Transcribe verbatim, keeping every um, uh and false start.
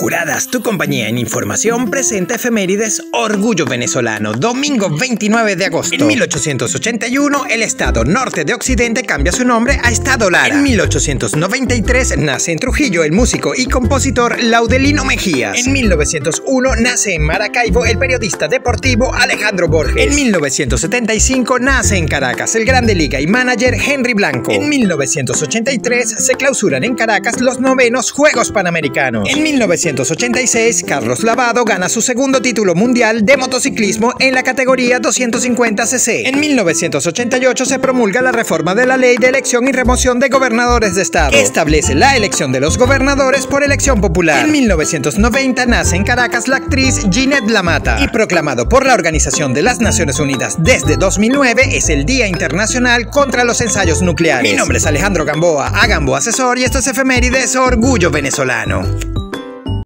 Curadas, tu compañía en información, presenta Efemérides Orgullo Venezolano, domingo veintinueve de agosto. En mil ochocientos ochenta y uno, el estado Norte de Occidente cambia su nombre a estado Lara. En mil ochocientos noventa y tres, nace en Trujillo el músico y compositor Laudelino Mejías. En mil novecientos uno, nace en Maracaibo el periodista deportivo Alejandro Borges. En mil novecientos setenta y cinco, nace en Caracas el grande liga y manager Henry Blanco. En mil novecientos ochenta y tres, se clausuran en Caracas los novenos Juegos Panamericanos. En mil novecientos ochenta y seis, Carlos Lavado gana su segundo título mundial de motociclismo en la categoría doscientos cincuenta ce ce. En mil novecientos ochenta y ocho se promulga la reforma de la Ley de Elección y Remoción de Gobernadores de Estado, que establece la elección de los gobernadores por elección popular. En mil novecientos noventa nace en Caracas la actriz Jined Lamata y proclamado por la Organización de las Naciones Unidas desde dos mil nueve es el Día Internacional contra los Ensayos Nucleares. Mi nombre es Alejandro Gamboa, a Gamboa Asesor, y esto es Efemérides Orgullo Venezolano.